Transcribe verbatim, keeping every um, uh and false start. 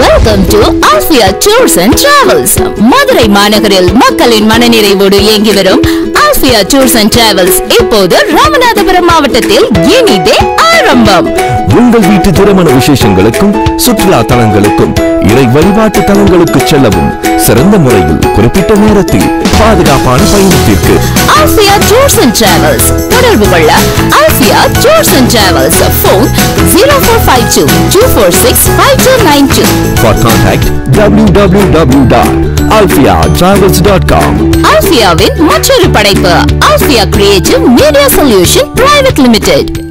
Welcome to Alfiya Tours and Travels. Madurai மாநகரில் மக்களின் மனநிறைவோடு இயங்கி வரும் Alfiya Tours and Travels இப்போது ராமநாதபுரம் மாவட்டத்தில் இனிதே ஆரம்பம். உங்கள் வீட்டு திருமண விசேஷங்களுக்கும் சுற்றுலா தலங்களுக்கும் இறை வழிபாட்டு தலங்களுக்கு செல்லவும் சிறந்த முறையில் குறிப்பிட்ட நேரத்தில் பாதுகாப்பான பயணத்திற்கு Alfiya Tours and Travels. தொடர்பு கொள்ள Alfiya Tours and Travels phone zero four five two two four six five two nine two. For contact w w w dot alfiya travels dot com. Alfiya with மற்றொரு படைப்பு Alfiya Creative Media Solution Private Limited.